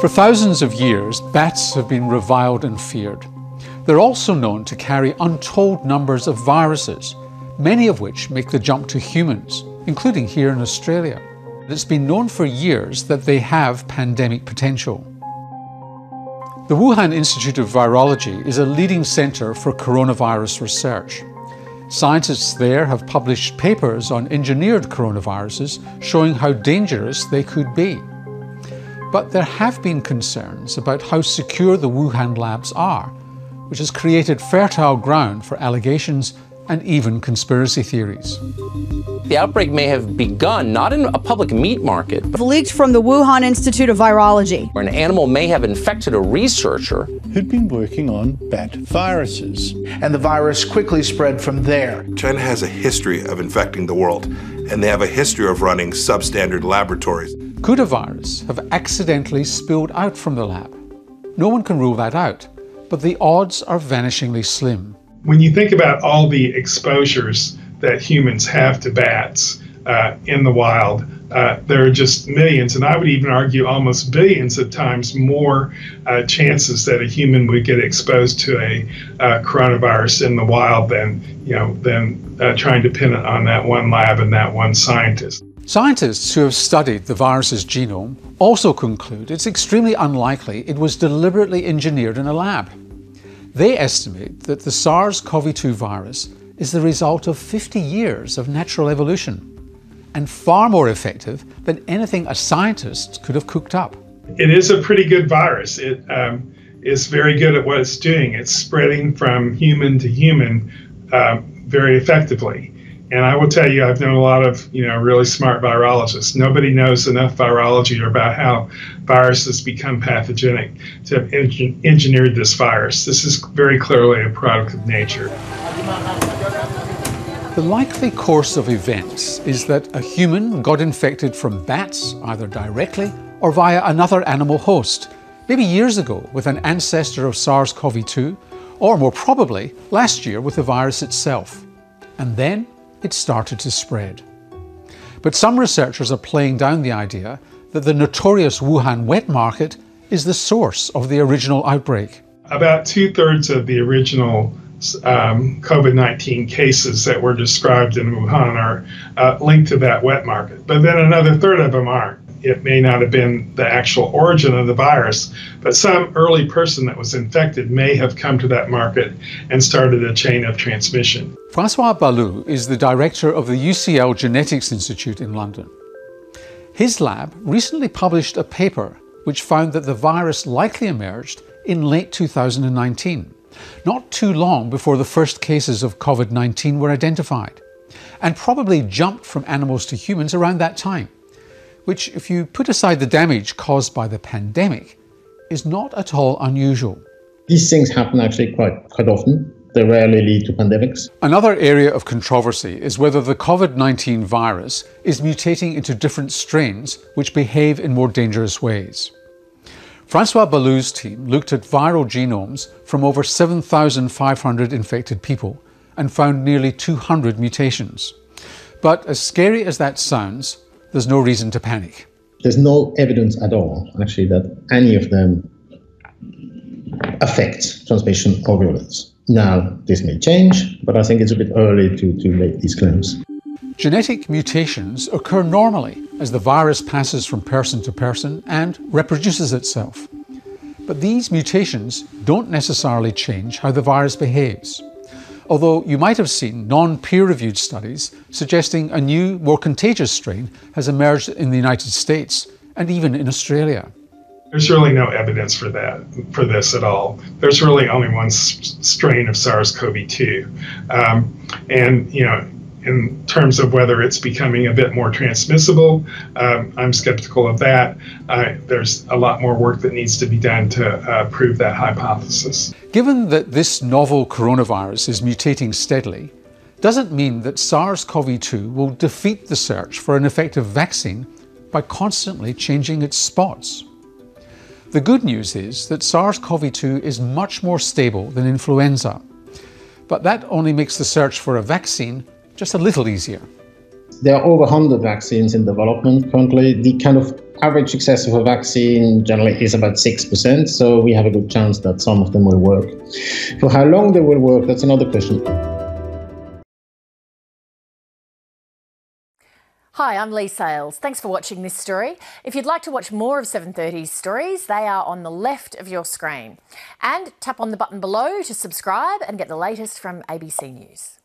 For thousands of years, bats have been reviled and feared. They're also known to carry untold numbers of viruses, many of which make the jump to humans, including here in Australia. It's been known for years that they have pandemic potential. The Wuhan Institute of Virology is a leading centre for coronavirus research. Scientists there have published papers on engineered coronaviruses showing how dangerous they could be. But there have been concerns about how secure the Wuhan labs are, which has created fertile ground for allegations and even conspiracy theories. The outbreak may have begun not in a public meat market, but leaked from the Wuhan Institute of Virology, where an animal may have infected a researcher who'd been working on bat viruses. And the virus quickly spread from there. China has a history of infecting the world, and they have a history of running substandard laboratories. Could a virus have accidentally spilled out from the lab? No one can rule that out, but the odds are vanishingly slim. When you think about all the exposures that humans have to bats in the wild, there are just millions, and I would even argue almost billions of times more chances that a human would get exposed to a coronavirus in the wild than trying to pin it on that one lab and that one scientist. Scientists who have studied the virus's genome also conclude it's extremely unlikely it was deliberately engineered in a lab. They estimate that the SARS-CoV-2 virus is the result of 50 years of natural evolution, and far more effective than anything a scientist could have cooked up. It is a pretty good virus. It is very good at what it's doing. It's spreading from human to human very effectively. And I will tell you, I've known a lot of really smart virologists. Nobody knows enough virology about how viruses become pathogenic to have engineered this virus. This is very clearly a product of nature. The likely course of events is that a human got infected from bats, either directly or via another animal host, maybe years ago with an ancestor of SARS-CoV-2, or more probably last year with the virus itself. And then it started to spread. But some researchers are playing down the idea that the notorious Wuhan wet market is the source of the original outbreak. About 2/3 of the original COVID-19 cases that were described in Wuhan are linked to that wet market, but then another 1/3 of them aren't. It may not have been the actual origin of the virus, but some early person that was infected may have come to that market and started a chain of transmission. Francois Balloux is the director of the UCL Genetics Institute in London. His lab recently published a paper which found that the virus likely emerged in late 2019, not too long before the first cases of COVID-19 were identified, and probably jumped from animals to humans around that time, which, if you put aside the damage caused by the pandemic, is not at all unusual. These things happen actually quite often. They rarely lead to pandemics. Another area of controversy is whether the COVID-19 virus is mutating into different strains which behave in more dangerous ways. Francois Balloux's team looked at viral genomes from over 7,500 infected people and found nearly 200 mutations. But as scary as that sounds, there's no reason to panic. There's no evidence at all, actually, that any of them affect transmission or virulence. Now, this may change, but I think it's a bit early to make these claims. Genetic mutations occur normally as the virus passes from person to person and reproduces itself. But these mutations don't necessarily change how the virus behaves, although you might have seen non-peer-reviewed studies suggesting a new, more contagious strain has emerged in the United States and even in Australia. There's really no evidence for this at all. There's really only one strain of SARS-CoV-2, and in terms of whether it's becoming a bit more transmissible, I'm skeptical of that. There's a lot more work that needs to be done to prove that hypothesis. Given that this novel coronavirus is mutating steadily, doesn't mean that SARS-CoV-2 will defeat the search for an effective vaccine by constantly changing its spots. The good news is that SARS-CoV-2 is much more stable than influenza, but that only makes the search for a vaccine just a little easier. There are over 100 vaccines in development currently. The kind of average success of a vaccine generally is about 6%, so we have a good chance that some of them will work. For how long they will work, that's another question. Hi, I'm Lee Sales. Thanks for watching this story. If you'd like to watch more of 730's stories, they are on the left of your screen. And tap on the button below to subscribe and get the latest from ABC News.